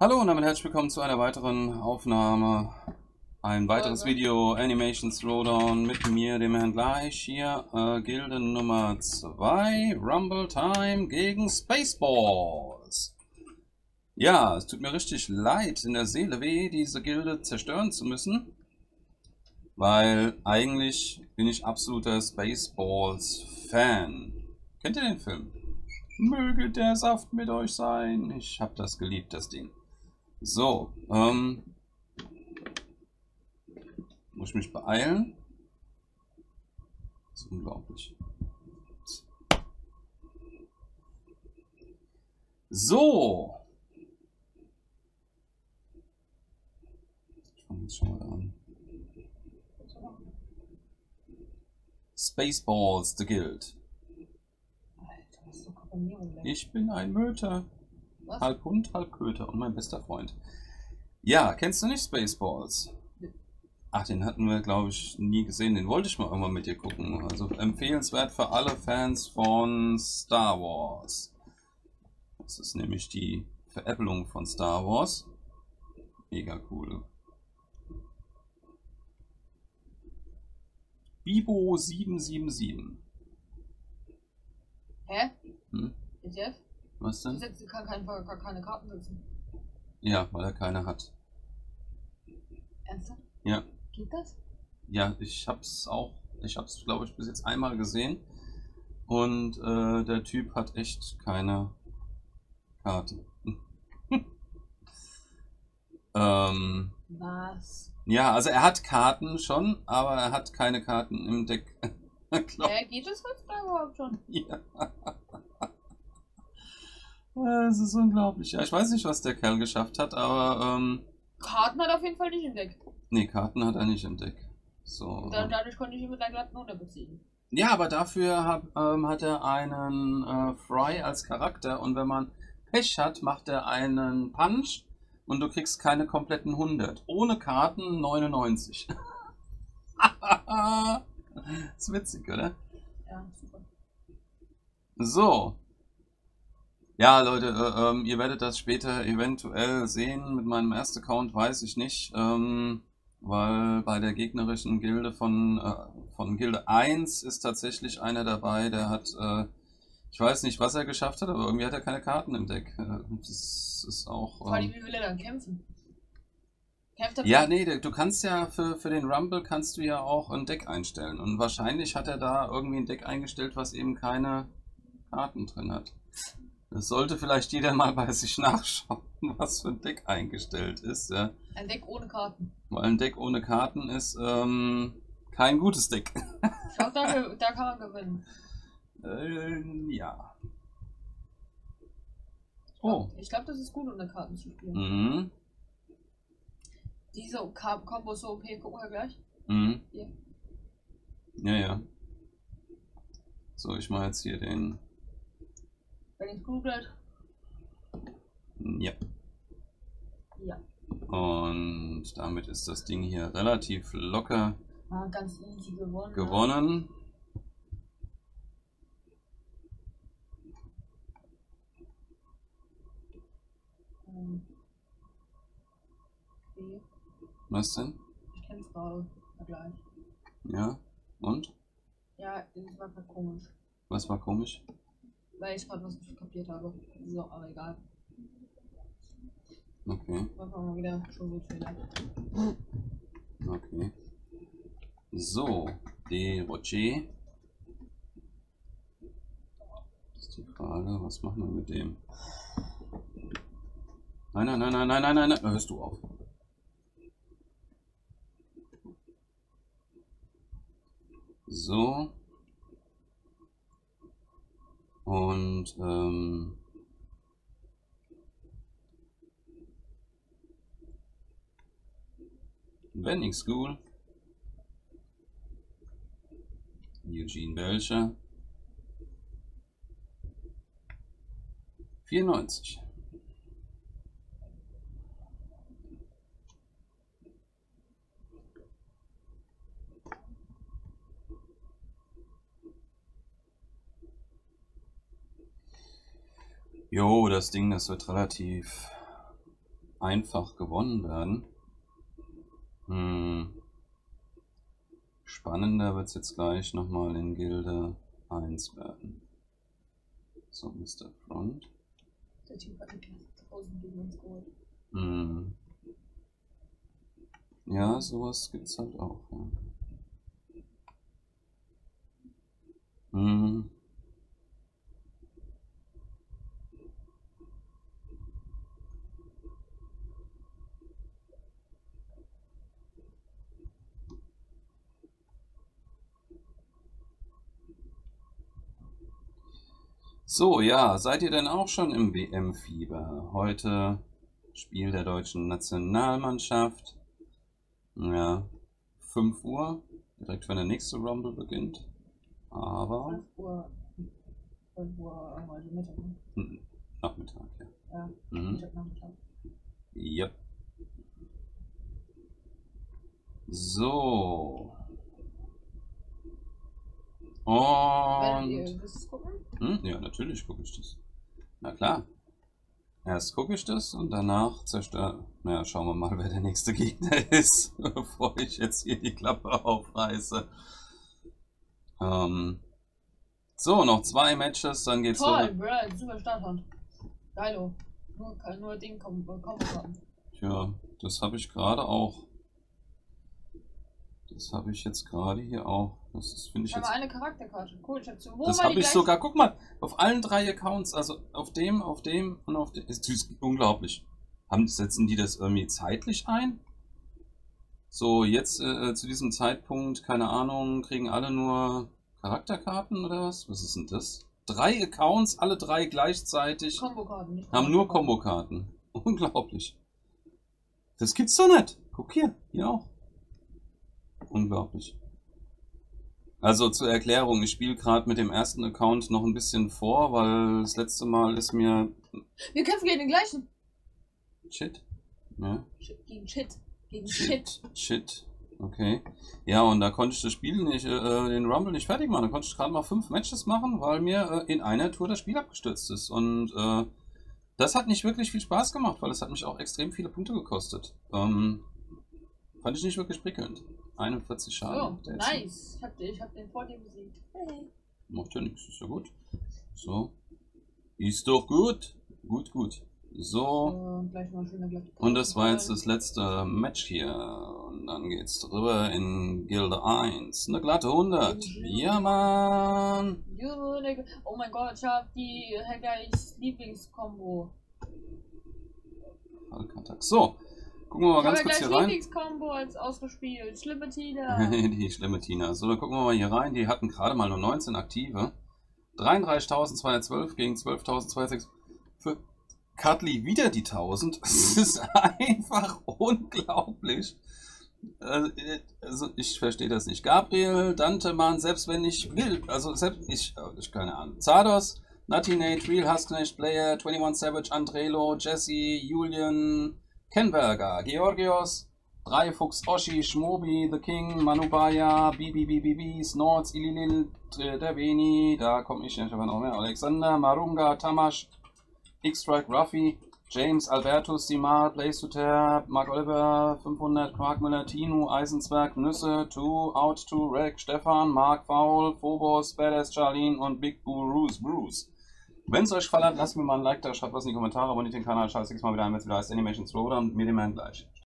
Hallo und damit herzlich willkommen zu einer weiteren Aufnahme. Ein weiteres Video, Animation Throwdown mit mir, dem Herrn Gleich hier. Gilde Nummer 2, Rumble Time gegen Spaceballs. Ja, es tut mir richtig leid, in der Seele weh, diese Gilde zerstören zu müssen. Weil eigentlich bin ich absoluter Spaceballs-Fan. Kennt ihr den Film? Möge der Saft mit euch sein. Ich hab das geliebt, das Ding. So, muss ich mich beeilen? Das ist unglaublich. So. Ich fange jetzt schon mal an. Spaceballs, The Guild. Alter, was so Programmierung denn? Ich bin ein Möter. Was? Halb Hund, halb Köter und mein bester Freund. Ja, kennst du nicht Spaceballs? Ach, den hatten wir, glaube ich, nie gesehen. Den wollte ich mal irgendwann mit dir gucken. Also empfehlenswert für alle Fans von Star Wars. Das ist nämlich die Veräppelung von Star Wars. Mega cool. Bibo777. Hä? Hm? Ist jetzt? Was denn? Jetzt kann gar keine Karten sitzen. Ja, weil er keine hat. Ernsthaft? Ja. Geht das? Ja, ich hab's glaube ich bis jetzt einmal gesehen und der Typ hat echt keine Karte. Was? Ja, also er hat Karten schon, aber er hat keine Karten im Deck. Geht das jetzt da überhaupt schon? Ja. Es ist unglaublich. Ja, ich weiß nicht, was der Kerl geschafft hat, aber Karten hat er auf jeden Fall nicht im Deck. Ne, Karten hat er nicht im Deck. So. Dadurch konnte ich ihn mit einer glatten runterbeziehen. Ja, aber dafür hat er einen Fry als Charakter und wenn man Pech hat, macht er einen Punch und du kriegst keine kompletten 100. Ohne Karten 99. Ist witzig, oder? Ja, super. So. Ja, Leute, ihr werdet das später eventuell sehen. Mit meinem ersten Account weiß ich nicht. Weil bei der gegnerischen Gilde von Gilde 1 ist tatsächlich einer dabei, der hat, ich weiß nicht, was er geschafft hat, aber irgendwie hat er keine Karten im Deck. Das ist auch... Vor allem, wie will er dann kämpfen? Kämpft er ja, nee, du kannst ja für den Rumble kannst du ja auch ein Deck einstellen. Und wahrscheinlich hat er da irgendwie ein Deck eingestellt, was eben keine Karten drin hat. Das sollte vielleicht jeder mal bei sich nachschauen, was für ein Deck eingestellt ist. Ja. Ein Deck ohne Karten. Weil ein Deck ohne Karten ist kein gutes Deck. Ich glaube, da kann man gewinnen. Ja. Ich glaube, das ist gut, ohne Karten zu spielen. Mhm. Diese Combo so OP, gucken wir gleich. Mhm. Hier. Ja, ja. So, ich mache jetzt hier den... Wenn es gut bleibt. Ja. Ja. Und damit ist das Ding hier relativ locker ganz easy gewonnen. Okay. Was denn? Ich kenn's gerade. Vergleich. Ja. Und? Ja, das war komisch. Was war komisch? Weil ich gerade was nicht kapiert habe. So, aber egal. Okay. Machen wir mal wieder schon gut Fehler. Okay. So, die Roche. Das ist die Frage, was machen wir mit dem? Nein, nein, nein, nein, nein, nein, nein, nein. Da hörst du auf. So. Und Bending School, Eugene Belcher, 94. Jo, das Ding, das wird relativ einfach gewonnen werden. Spannender wird es jetzt gleich nochmal in Gilde 1 werden. So, Mr. Front. Der Typ hat die 1000 gegen uns geholt. Ja, sowas gibt es halt auch. Ja. So, ja, seid ihr denn auch schon im WM-Fieber? Heute Spiel der deutschen Nationalmannschaft. Ja, 5 Uhr, direkt wenn der nächste Rumble beginnt. Aber... 12 Uhr heute Mittag, ne? Nachmittag, ja. Ja, Mittag. Ja. So. Und... willst du es gucken? Ja, natürlich gucke ich das. Na klar. Erst gucke ich das und danach zerstöre... Naja, schauen wir mal, wer der nächste Gegner ist, bevor ich jetzt hier die Klappe aufreiße. So, noch 2 Matches, dann geht's weiter. Toll, bro, super Starthand. Geilo. Nur Ding kommen. Tja, das habe ich gerade auch. Das habe ich jetzt gerade hier auch. Das finde ich jetzt. Aber eine Charakterkarte. Cool, ich habe zu. Das habe ich sogar. Guck mal, auf allen 3 Accounts, also auf dem und auf dem. Ist unglaublich. Setzen die das irgendwie zeitlich ein? So, jetzt zu diesem Zeitpunkt, keine Ahnung, kriegen alle nur Charakterkarten oder was? Was ist denn das? 3 Accounts, alle 3 gleichzeitig. Kombokarten, nicht? Haben nur Kombokarten. Unglaublich. Das gibt's doch nicht. Guck hier, hier auch. Unglaublich. Also zur Erklärung, ich spiele gerade mit dem ersten Account noch ein bisschen vor, weil das letzte Mal ist mir... Wir kämpfen gegen den gleichen. Shit. Ja. Gegen Shit. Okay. Ja, und da konnte ich das Spiel nicht, den Rumble nicht fertig machen. Da konnte ich gerade mal 5 Matches machen, weil mir in einer Tour das Spiel abgestürzt ist. Und das hat nicht wirklich viel Spaß gemacht, weil es hat mich auch extrem viele Punkte gekostet. Fand ich nicht wirklich prickelnd. 41 Schaden. So, nice. Ich hab den vor dir besiegt. Hey. Macht ja nichts, ist ja gut. So. Ist doch gut. Gut, gut. So. Und das war jetzt das letzte Match hier. Und dann geht's drüber in Gilde 1. Eine glatte 100. Ja, Mann. Oh mein Gott, ich hab die Haggeis Lieblingskombo. So. Gucken wir mal ganz kurz hier rein. Lieblingskombo als ausgespielt. Schlimme Tina. Die schlimme Tina. So, dann gucken wir mal hier rein. Die hatten gerade mal nur 19 aktive. 33.212 gegen 12.206. Für Cutly wieder die 1000. Das ist einfach unglaublich. Also, ich verstehe das nicht. Gabriel, Dante, Mann, selbst wenn ich will. Also, keine Ahnung. Zardos, Natinate, Real Husknecht, Player, 21 Savage, Andrelo, Jesse, Julian, Kenberger, Georgios, 3 Fuchs, Oshi, Schmobi, The King, Manubaya, BBBBB, Snorts, Ililil, Derveni, da komme ich nicht, aber noch mehr, Alexander, Marunga, Tamasch, X-Strike, Ruffy, James, Albertus, Simar, Blaze to Tear, Mark Oliver, 500, Quarkmüller, Tino, Eisenzwerg, Nüsse, Two, Out to Rack, Stefan, Mark Foul, Phobos, Badass, Charlene und Big Boo Bruce, Wenn es euch gefallen hat, lasst mir mal ein Like da, schreibt was in die Kommentare, abonniert den Kanal, schaltet 6 Mal wieder ein, wenn es wieder heißt Animation Throwdown, mit mir dem Herrn gleich.